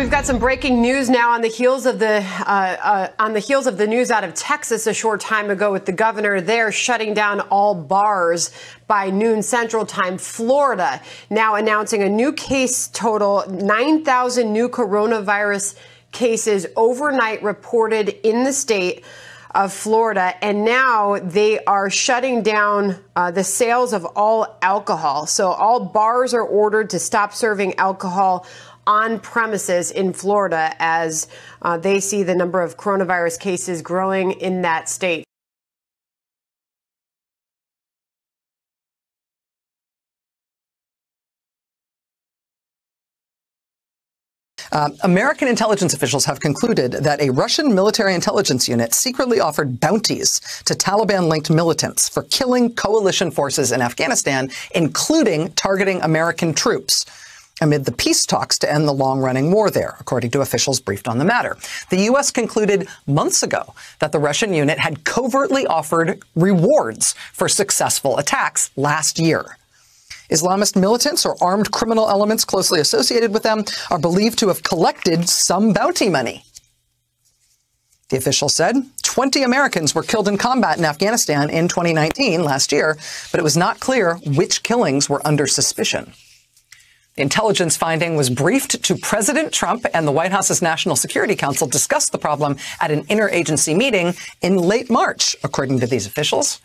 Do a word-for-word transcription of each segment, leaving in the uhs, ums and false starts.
we've got some breaking news now on the heels of the uh, uh, on the heels of the news out of Texas a short time ago, with the governor there shutting down all bars by noon Central Time. Florida now announcing a new case total, nine thousand new coronavirus cases overnight reported in the state of Florida, and now they are shutting down uh, the sales of all alcohol. So all bars are ordered to stop serving alcohol on premises in Florida as uh, they see the number of coronavirus cases growing in that state. Um, American intelligence officials have concluded that a Russian military intelligence unit secretly offered bounties to Taliban-linked militants for killing coalition forces in Afghanistan, including targeting American troops, amid the peace talks to end the long-running war there, according to officials briefed on the matter. The U S concluded months ago that the Russian unit had covertly offered rewards for successful attacks last year. Islamist militants or armed criminal elements closely associated with them are believed to have collected some bounty money. The official said twenty Americans were killed in combat in Afghanistan in twenty nineteen, last year, but it was not clear which killings were under suspicion. The intelligence finding was briefed to President Trump, and the White House's National Security Council discussed the problem at an interagency meeting in late March, according to these officials.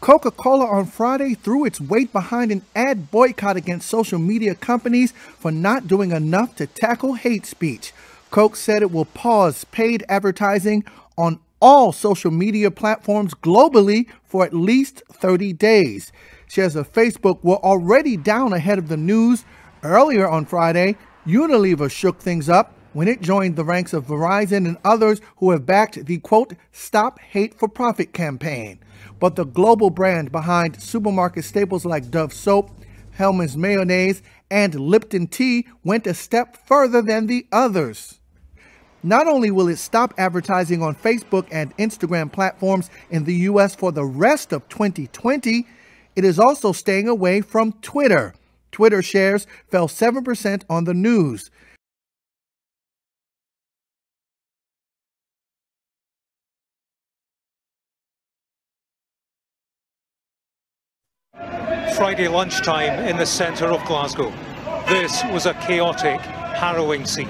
Coca-Cola on Friday threw its weight behind an ad boycott against social media companies for not doing enough to tackle hate speech. Coke said it will pause paid advertising on all social media platforms globally for at least thirty days. Shares of Facebook were already down ahead of the news. Earlier on Friday, Unilever shook things up when it joined the ranks of Verizon and others who have backed the, quote, Stop Hate for Profit campaign. But the global brand behind supermarket staples like Dove Soap, Hellman's Mayonnaise, and Lipton Tea went a step further than the others. Not only will it stop advertising on Facebook and Instagram platforms in the U S for the rest of twenty twenty, it is also staying away from Twitter. Twitter shares fell seven percent on the news. Friday lunchtime in the centre of Glasgow. This was a chaotic, harrowing scene.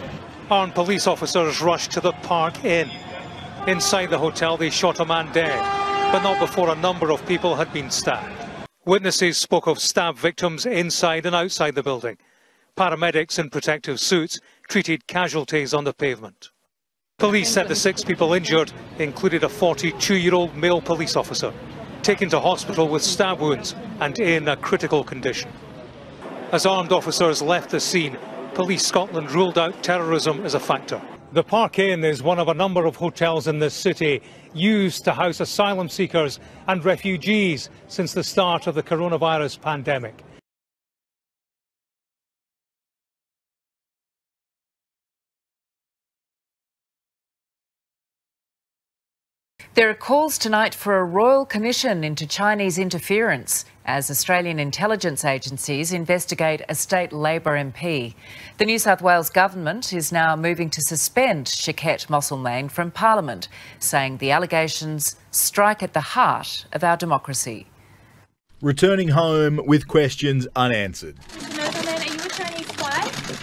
Armed police officers rushed to the Park Inn. Inside the hotel, they shot a man dead, but not before a number of people had been stabbed. Witnesses spoke of stabbed victims inside and outside the building. Paramedics in protective suits treated casualties on the pavement. Police said the six people injured included a forty-two-year-old male police officer, taken to hospital with stab wounds and in a critical condition. As armed officers left the scene, Police Scotland ruled out terrorism as a factor. The Park Inn is one of a number of hotels in this city used to house asylum seekers and refugees since the start of the coronavirus pandemic. There are calls tonight for a royal commission into Chinese interference as Australian intelligence agencies investigate a state Labor M P. The New South Wales government is now moving to suspend Shaoquett Moselmane from Parliament, saying the allegations strike at the heart of our democracy. Returning home with questions unanswered.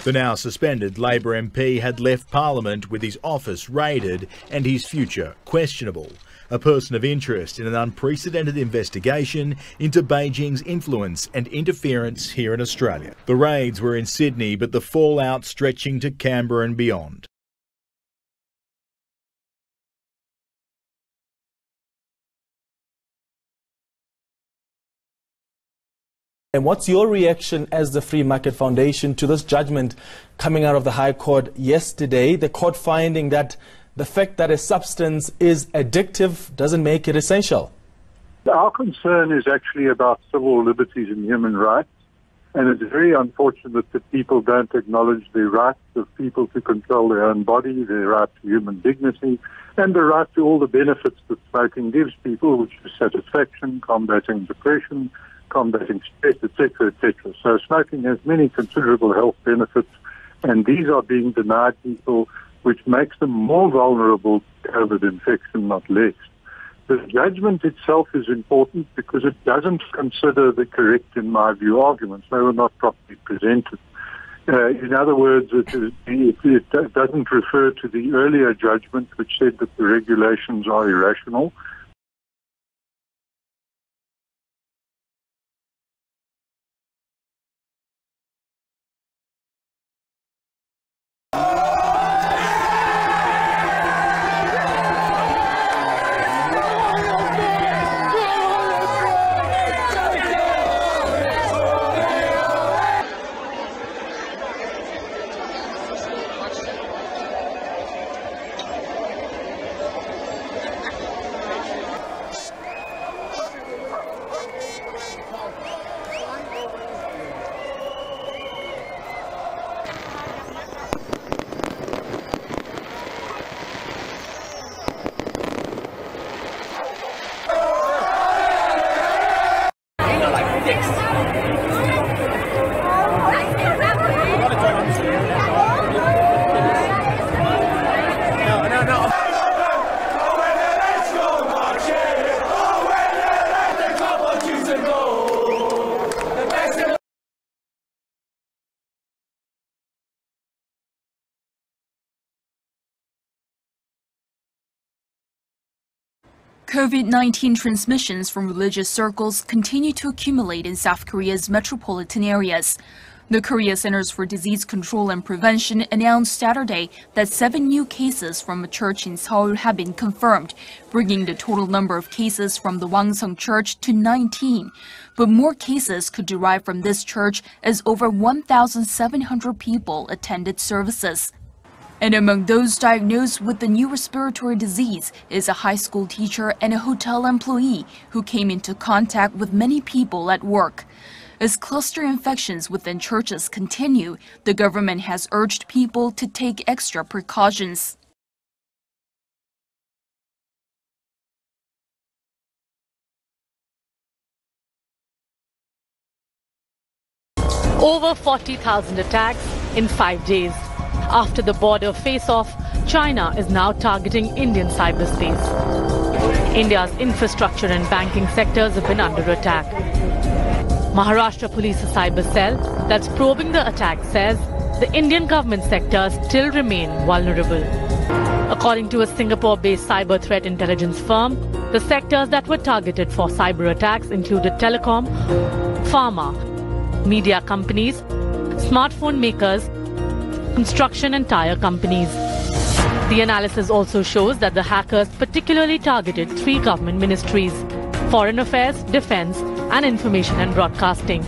The now suspended Labor M P had left Parliament with his office raided and his future questionable, a person of interest in an unprecedented investigation into Beijing's influence and interference here in Australia. The raids were in Sydney, but the fallout stretching to Canberra and beyond. And what's your reaction as the Free Market Foundation to this judgment coming out of the High Court yesterday? The court finding that the fact that a substance is addictive doesn't make it essential. Our concern is actually about civil liberties and human rights. And it's very unfortunate that people don't acknowledge the right of people to control their own body, the right to human dignity, and the right to all the benefits that smoking gives people, which is satisfaction, combating depression, combating stress, et cetera, et cetera. So smoking has many considerable health benefits, and these are being denied people, which makes them more vulnerable to COVID infection, not less. The judgment itself is important because it doesn't consider the correct, in my view, arguments. They were not properly presented. Uh, in other words, it, is, it, it doesn't refer to the earlier judgment, which said that the regulations are irrational. COVID nineteen transmissions from religious circles continue to accumulate in South Korea's metropolitan areas. The Korea Centers for Disease Control and Prevention announced Saturday that seven new cases from a church in Seoul have been confirmed, bringing the total number of cases from the Wangseong Church to nineteen. But more cases could derive from this church as over one thousand seven hundred people attended services. And among those diagnosed with the new respiratory disease is a high school teacher and a hotel employee who came into contact with many people at work. As cluster infections within churches continue, the government has urged people to take extra precautions. Over forty thousand attacks in five days. After the border face-off, China is now targeting Indian cyberspace. India's infrastructure and banking sectors have been under attack. Maharashtra Police's cyber cell that's probing the attack says the Indian government sectors still remain vulnerable. According to a Singapore-based cyber threat intelligence firm, the sectors that were targeted for cyber attacks included telecom, pharma, media companies, smartphone makers, construction and tire companies. The analysis also shows that the hackers particularly targeted three government ministries: Foreign Affairs, Defense, and Information and Broadcasting.